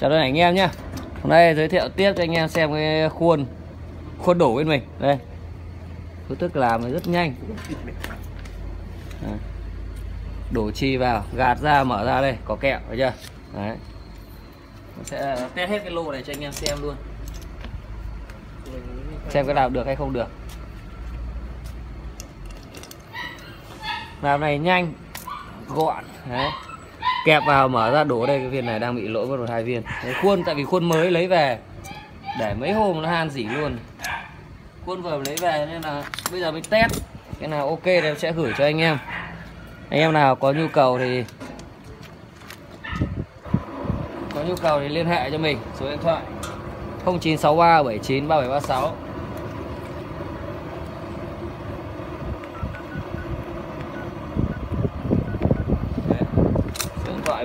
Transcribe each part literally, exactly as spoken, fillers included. Chào tất cả anh em nhé. Hôm nay giới thiệu tiếp cho anh em xem cái khuôn khuôn đổ bên mình đây. Phương thức làm rất nhanh, đổ chì vào, gạt ra, mở ra đây, có kẹo, thấy chưa? Đấy. Mình sẽ test hết cái lô này cho anh em xem luôn, xem cái nào được hay không được. Làm này nhanh, gọn, đấy. Kẹp vào, mở ra, đổ. Đây cái viên này đang bị lỗi mất một hai viên. Đấy, khuôn tại vì khuôn mới lấy về để mấy hôm nó han dỉ luôn, khuôn vừa lấy về nên là bây giờ mình test cái nào ok thì em sẽ gửi cho anh em. Anh em nào có nhu cầu thì có nhu cầu thì liên hệ cho mình số điện thoại không chín sáu ba bảy chín ba bảy ba sáu. Gọi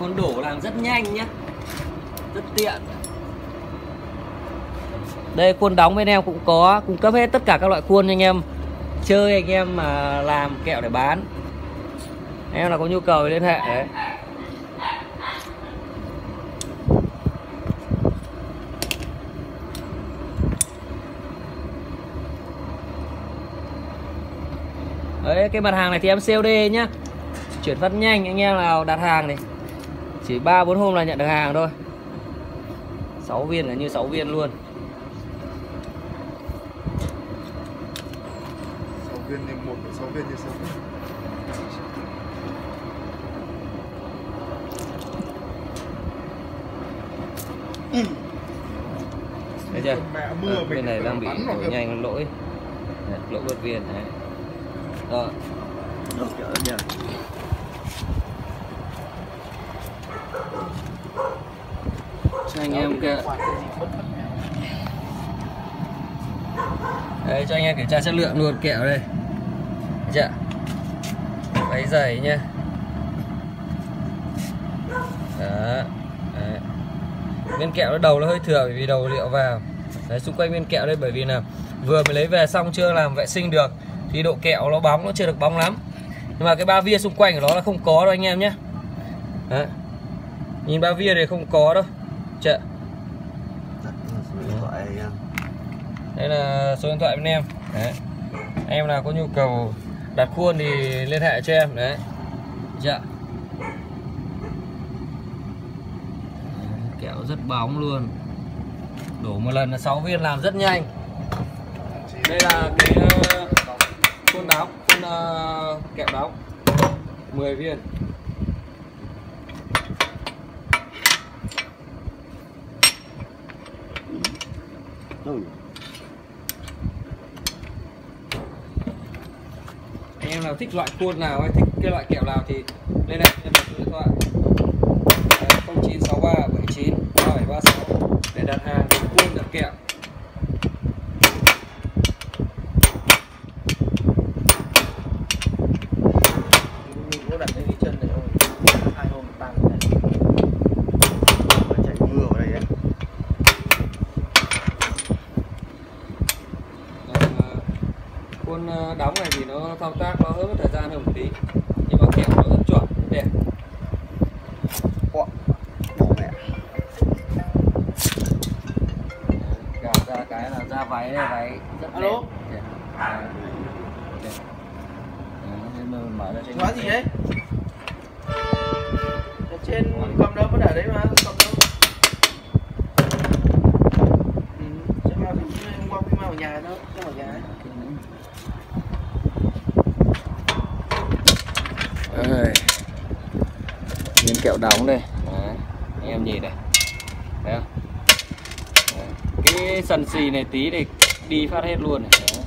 Con đổ làm rất nhanh nhé, rất tiện. Đây khuôn đóng bên em cũng có cung cấp hết tất cả các loại khuôn anh em chơi, anh em mà làm kẹo để bán. Anh em là có nhu cầu liên hệ đấy. Đấy, cái mặt hàng này thì em xê ô đê nhá, chuyển phát nhanh. Anh em nào đặt hàng này chỉ ba bốn hôm là nhận được hàng thôi. sáu viên là như sáu viên luôn. sáu viên như một, sáu viên như sáu viên. Ừ. Thấy chưa? Mẹ mưa à, bên này đang bị lỗi nhanh lỗi. Đấy, lỗi bớt viên này. Rồi. Được chưa nhỉ? Cho anh em kìa. Đấy, cho anh em kiểm tra chất lượng luôn kẹo đây. Dạ. Váy dày nhá. Đó. Đấy. Viên kẹo nó đầu nó hơi thừa bởi vì đầu liệu vào. Đấy, xung quanh viên kẹo đây bởi vì là vừa mới lấy về xong chưa làm vệ sinh được thì độ kẹo nó bóng, nó chưa được bóng lắm. Nhưng mà cái ba via xung quanh của nó là không có đâu anh em nhé. Đấy. Nhìn ba via này không có đâu. Chợ. Đây là số điện thoại bên em. Đấy. Em nào có nhu cầu đặt khuôn thì liên hệ cho em. Đấy. Chợ. Kẹo rất bóng luôn. Đổ một lần là sáu viên, làm rất nhanh. Đây là cái khuôn đóng, khuôn kẹo đóng mười viên. Anh em nào thích loại khuôn nào hay thích cái loại kẹo nào thì lên đây em đặt số điện thoại không chín sáu ba bảy chín ba bảy ba sáu để đặt hàng đặt khuôn đặt kẹo. Đóng này thì nó thao tác nó hơi mất thời gian hơn một tí nhưng mà kẹo nó rất chuẩn, đẹp. Gạt ra cái là ra váy này, váy rất đẹp. Alo. Đẹp. À, đẹp. Đấy, mở ra trên. Nói gì đấy? Trên cầm đâu vẫn ở đấy mà, cầm đâu. Ừ, chắc là mình hôm qua mình mang ở nhà thôi, không ở nhà ấy. Miếng kẹo đóng đây. Đấy, anh em nhìn này. Thấy không? Đấy. Cái sần xì này tí thì đi phát hết luôn này. Đấy.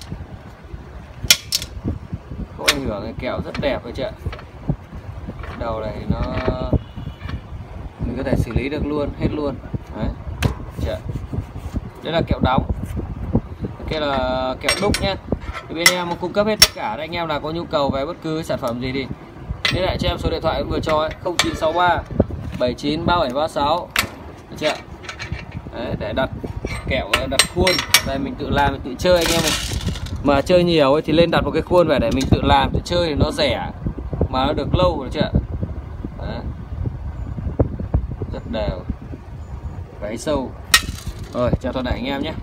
Không ảnh hưởng, cái kẹo rất đẹp đấy chị ạ. Đầu này nó mình có thể xử lý được luôn, hết luôn. Đấy. Đây là kẹo đóng, kia là kẹo đúc nhé. Thì bên em cung cấp hết tất cả. Anh em là có nhu cầu về bất cứ sản phẩm gì thì liên hệ cho em số điện thoại vừa cho ấy, không chín sáu ba bảy chín ba bảy ba sáu để đặt kẹo, đặt khuôn. Đây mình tự làm, mình tự chơi anh em này. Mà chơi nhiều ấy thì lên đặt một cái khuôn về để mình tự làm, tự chơi thì nó rẻ mà nó được lâu, được chưa? Đấy. Rất đều, váy sâu. Rồi, chào toàn thể anh em nhé.